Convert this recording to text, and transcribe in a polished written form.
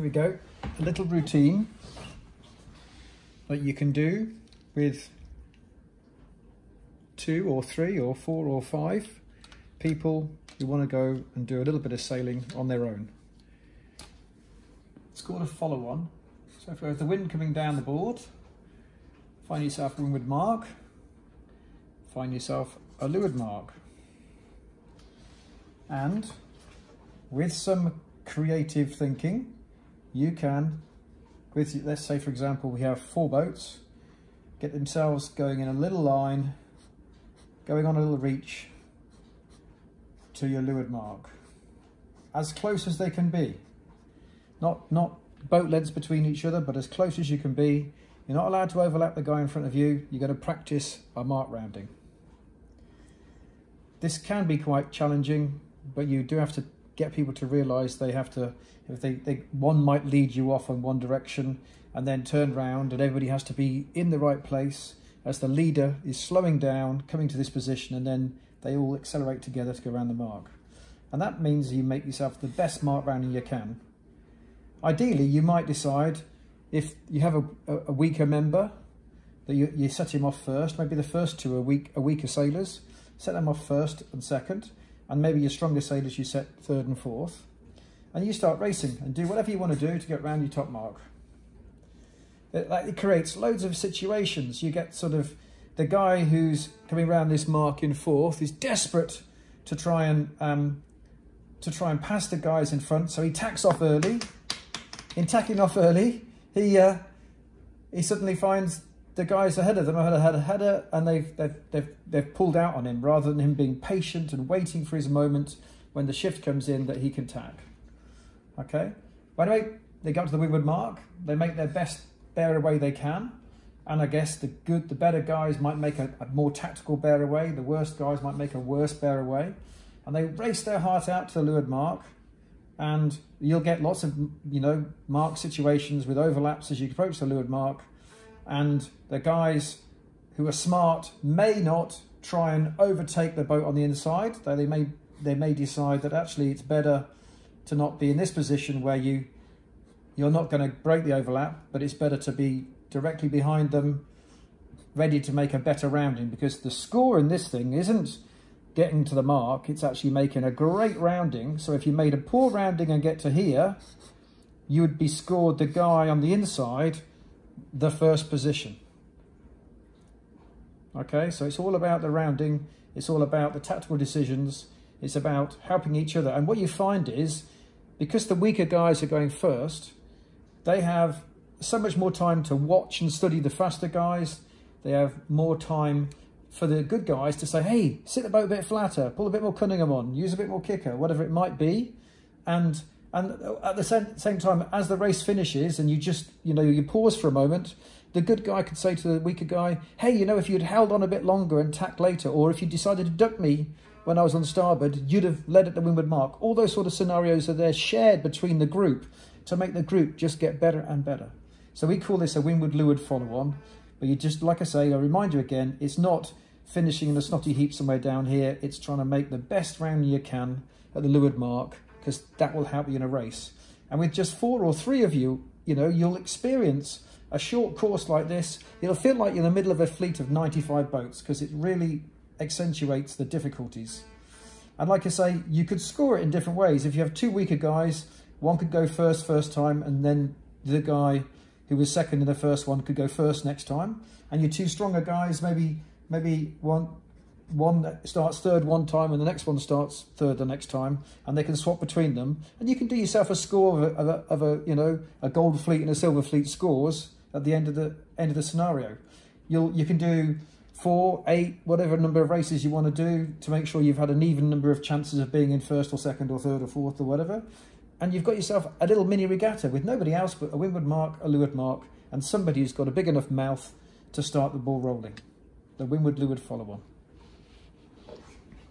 Here we go. A little routine that you can do with 2 or 3 or 4 or 5 people who want to go and do a little bit of sailing on their own. It's called a follow-on. So if there's the wind coming down the board, find yourself a windward mark, find yourself a leeward mark. And with some creative thinking, you can, with, let's say for example, we have 4 boats, get themselves going in a little line, going on a little reach to your leeward mark, as close as they can be. Not boat lengths between each other, but as close as you can be. You're not allowed to overlap the guy in front of you. You've got to practice by mark rounding. This can be quite challenging, but you do have to get people to realise they have to, if they one might lead you off in one direction and then turn round, and everybody has to be in the right place as the leader is slowing down, coming to this position, and then they all accelerate together to go around the mark. And that means you make yourself the best mark rounding you can. Ideally, you might decide, if you have a weaker member, that you set him off first. Maybe the first 2 are weaker sailors. Set them off first and second. And maybe your stronger sailors you set 3rd and 4th. And you start racing and do whatever you want to do to get round your top mark. It creates loads of situations. You get sort of the guy who's coming round this mark in 4th is desperate to try and pass the guys in front, so he tacks off early. In tacking off early, he suddenly finds the guys ahead of them had a header, and they've pulled out on him, rather than him being patient and waiting for his moment when the shift comes in that he can tack. Okay. By the way, they go up to the windward mark. They make their best bear away they can, and I guess the better guys might make a more tactical bear away. The worst guys might make a worse bear away, and they race their heart out to the leeward mark. And you'll get lots of, mark situations with overlaps as you approach the leeward mark. And the guys who are smart may not try and overtake the boat on the inside, though they may decide that actually it's better to not be in this position where you're not going to break the overlap, but it's better to be directly behind them, ready to make a better rounding, because the score in this thing isn't getting to the mark, it's actually making a great rounding. So if you made a poor rounding and get to here, you would be scored the guy on the inside the first position. Okay, so it's all about the rounding, it's all about the tactical decisions, it's about helping each other. And what you find is, because the weaker guys are going first, they have so much more time to watch and study the faster guys. They have more time for the good guys to say, hey, sit the boat a bit flatter, pull a bit more Cunningham on, use a bit more kicker, whatever it might be. And at the same time, as the race finishes and you just, you pause for a moment, the good guy could say to the weaker guy, hey, if you'd held on a bit longer and tacked later, or if you decided to duck me when I was on starboard, you'd have led at the windward mark. All those sort of scenarios are there shared between the group to make the group just get better and better. So we call this a windward-leeward follow-on. But you just, like I say, I remind you again, it's not finishing in a snotty heap somewhere down here. It's trying to make the best rounding you can at the leeward mark, because that will help you in a race. And with just 4 or 3 of you, you'll experience a short course like this. It'll feel like you're in the middle of a fleet of 95 boats, because it really accentuates the difficulties. And like I say, you could score it in different ways. If you have 2 weaker guys, one could go first time, and then the guy who was second in the first one could go first next time. And your 2 stronger guys, maybe one starts third one time and the next one starts third the next time, and they can swap between them. And you can do yourself a score of a gold fleet and a silver fleet scores at the end of the scenario. You can do 4, 8, whatever number of races you want to do to make sure you've had an even number of chances of being in 1st or 2nd or 3rd or 4th or whatever. And you've got yourself a little mini regatta with nobody else but a windward mark, a leeward mark, and somebody who's got a big enough mouth to start the ball rolling. The windward-leeward follow-on.